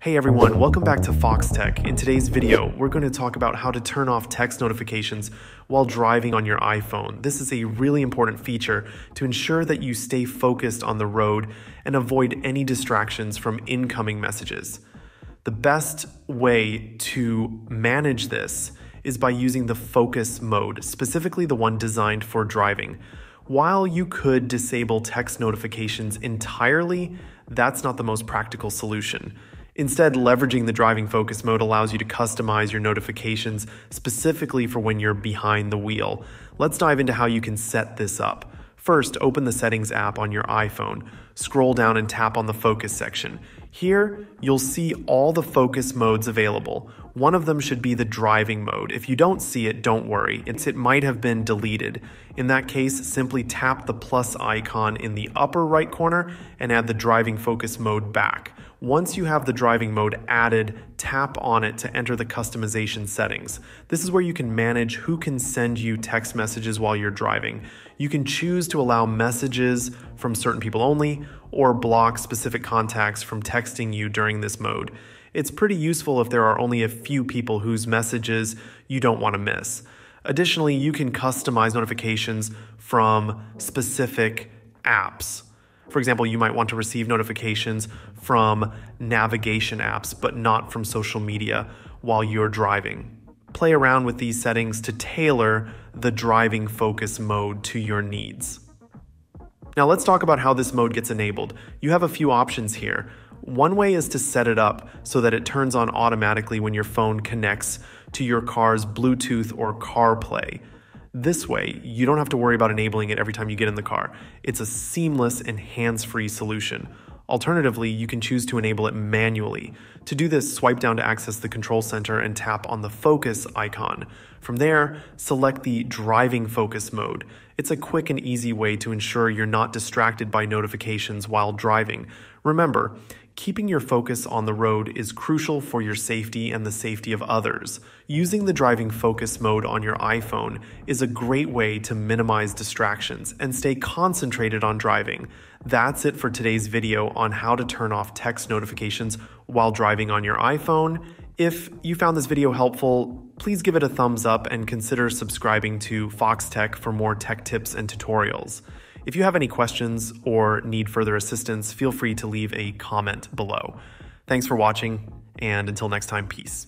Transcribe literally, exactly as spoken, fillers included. Hey everyone, welcome back to Foxtecc. In today's video, we're going to talk about how to turn off text notifications while driving on your iPhone. This is a really important feature to ensure that you stay focused on the road and avoid any distractions from incoming messages. The best way to manage this is by using the focus mode, specifically the one designed for driving. While you could disable text notifications entirely, that's not the most practical solution. Instead, leveraging the driving focus mode allows you to customize your notifications specifically for when you're behind the wheel. Let's dive into how you can set this up. First, open the Settings app on your iPhone. Scroll down and tap on the Focus section. Here, you'll see all the focus modes available. One of them should be the driving mode. If you don't see it, don't worry. It's, it might have been deleted. In that case, simply tap the plus icon in the upper right corner and add the driving focus mode back. Once you have the driving mode added, tap on it to enter the customization settings. This is where you can manage who can send you text messages while you're driving. You can choose to allow messages from certain people only, or block specific contacts from texting you during this mode. It's pretty useful if there are only a few people whose messages you don't want to miss. Additionally, you can customize notifications from specific apps. For example, you might want to receive notifications from navigation apps, but not from social media while you're driving. Play around with these settings to tailor the driving focus mode to your needs. Now let's talk about how this mode gets enabled. You have a few options here. One way is to set it up so that it turns on automatically when your phone connects to your car's Bluetooth or CarPlay. This way, you don't have to worry about enabling it every time you get in the car. It's a seamless and hands-free solution. Alternatively, you can choose to enable it manually. To do this, swipe down to access the control center and tap on the focus icon. From there, select the driving focus mode. It's a quick and easy way to ensure you're not distracted by notifications while driving. Remember, keeping your focus on the road is crucial for your safety and the safety of others. Using the driving focus mode on your iPhone is a great way to minimize distractions and stay concentrated on driving. That's it for today's video on how to turn off text notifications while driving on your iPhone. If you found this video helpful, please give it a thumbs up and consider subscribing to Foxtecc for more tech tips and tutorials. If you have any questions or need further assistance, feel free to leave a comment below. Thanks for watching, and until next time, peace.